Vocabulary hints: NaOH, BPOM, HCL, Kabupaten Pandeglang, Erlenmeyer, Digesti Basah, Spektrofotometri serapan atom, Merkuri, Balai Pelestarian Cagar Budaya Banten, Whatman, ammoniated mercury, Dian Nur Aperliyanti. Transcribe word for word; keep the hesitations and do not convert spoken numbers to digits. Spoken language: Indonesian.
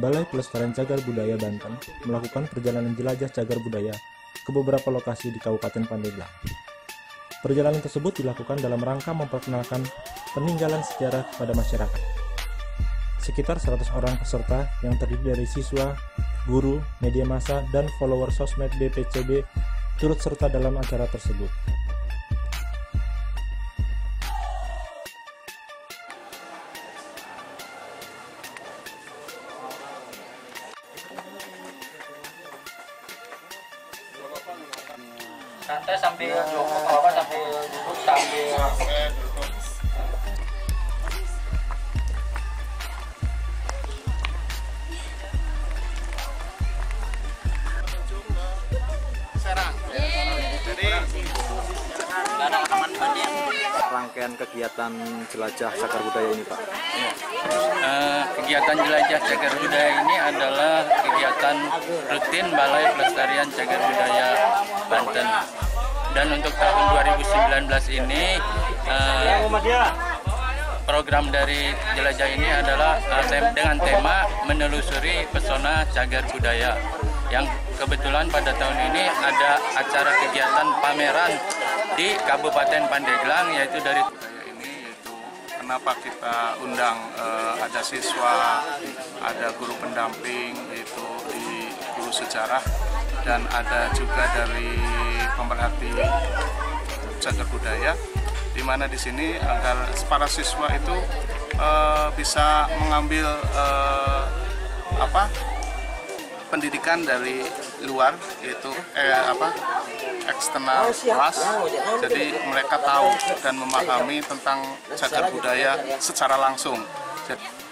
Balai Pelestarian Cagar Budaya Banten melakukan perjalanan jelajah cagar budaya ke beberapa lokasi di Kabupaten Pandeglang. Perjalanan tersebut dilakukan dalam rangka memperkenalkan peninggalan sejarah kepada masyarakat. Sekitar seratus orang peserta yang terdiri dari siswa, guru, media massa, dan follower sosmed B P C B turut serta dalam acara tersebut. Santai sambil jongkok apa sambil duduk sambil Serang. Rangkaian kegiatan jelajah cagar budaya ini, Pak. Uh, kegiatan jelajah cagar budaya ini adalah kegiatan rutin Balai Pelestarian Cagar Budaya Banten. Dan untuk tahun dua ribu sembilan belas ini uh, program dari jelajah ini adalah uh, tem dengan tema menelusuri pesona cagar budaya, yang kebetulan pada tahun ini ada acara kegiatan pameran di Kabupaten Pandeglang, yaitu dari ini yaitu kenapa kita undang uh, ada siswa, ada guru pendamping yaitu di guru sejarah, dan ada juga dari pemerhati cagar budaya, di mana di sini agar para siswa itu e, bisa mengambil e, apa pendidikan dari luar, yaitu eh, apa eksternal kelas, jadi mereka tahu dan memahami tentang cagar budaya secara langsung. Jadi,